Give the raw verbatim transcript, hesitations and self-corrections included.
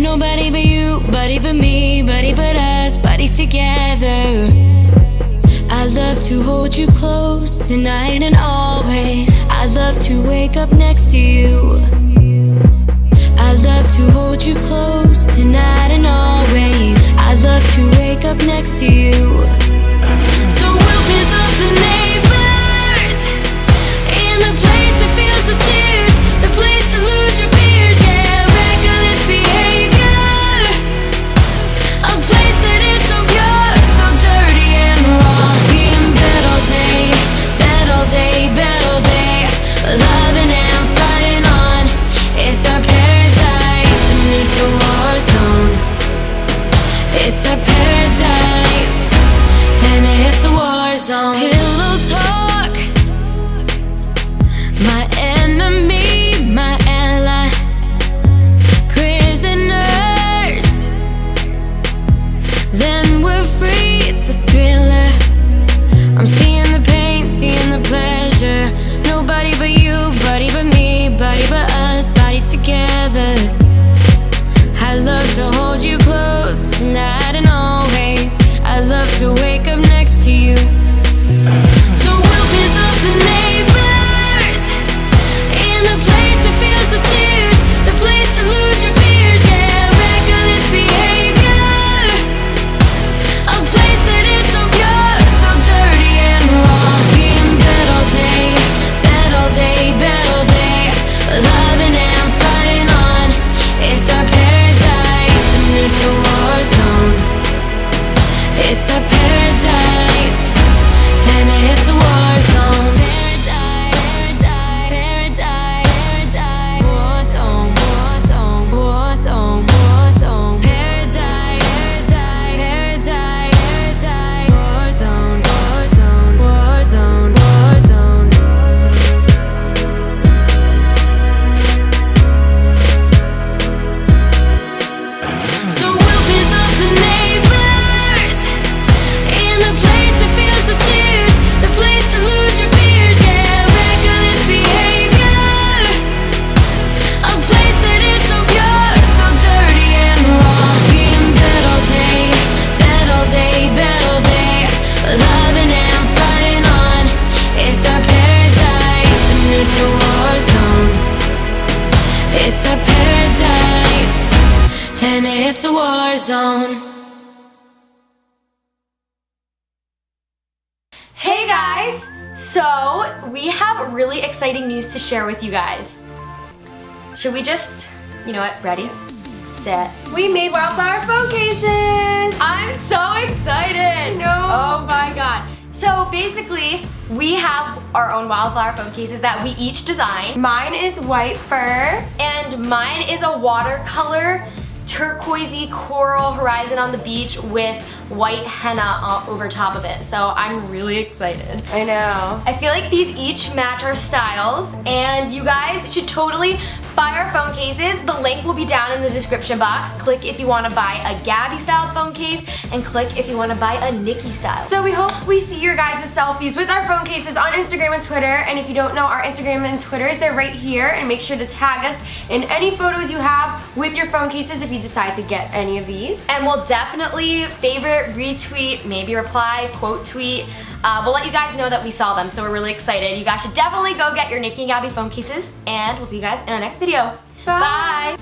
Nobody but you, buddy but me, buddy but us, buddies together. I'd love to hold you close tonight and always. I'd love to wake up next to you. I'd love to hold you close tonight and always. I'd love to wake up next to you. So we'll piss off the neighbors in the place that feels the tears, the place to lose your fears. Yeah, reckless behavior, a place that is so pure, so dirty and raw. Be in bed all day, bed all day, bed all day, loving and fighting on. It's our paradise and it's a war zone. It's our paradise and it's a war zone. Pillow talk, my enemy, my ally. Prisoners, then we're free. It's a thriller. I'm seeing the pain, seeing the pleasure. Nobody but you, buddy but me, buddy but us, bodies together. I love to hold you close tonight and always. I love to wake up next to you. So we'll piss off the neighbors in the place that feels the tears, the place to lose your fears. Yeah, reckless behavior, a place that is so pure, so dirty and raw. Be in bed all day, bed all day, bed all day, loving and fighting on. It's our paradise and it's a war zone. It's our paradise and it's a war zone. Paradise, paradise, paradise, war zone, war zone, war zone, war zone. Paradise, paradise, paradise, paradise, war zone, war zone, war zone, war zone. So we'll piss off the neighbors in the place that feels the tears, the place to lose your fears. Yeah, reckless behavior, a place that is so pure, so dirty and raw. Be in bed all day, bed all day, bed all day, loving and fighting on. It's our paradise and it's a war zone. It's our paradise and it's a war zone. Hey guys! So, we have really exciting news to share with you guys. Should we just, you know what, ready, set. We made wildflower phone cases! I'm so excited! No! Oh my god. So basically, we have our own wildflower phone cases that we each design. Mine is white fur, and mine is a watercolor turquoisey coral horizon on the beach with white henna over top of it. So I'm really excited. I know. I feel like these each match our styles, and you guys should totally buy our phone cases. The link will be down in the description box. Click if you want to buy a Gabi style phone case, and click if you want to buy a Niki style. So we hope we see your guys' selfies with our phone cases on Instagram and Twitter, and if you don't know our Instagram and Twitters, they're right here, and make sure to tag us in any photos you have with your phone cases if you decide to get any of these. And we'll definitely favorite, retweet, maybe reply, quote tweet. Uh, we'll let you guys know that we saw them, so we're really excited. You guys should definitely go get your Niki and Gabi phone cases, and we'll see you guys in our next video. Bye! Bye.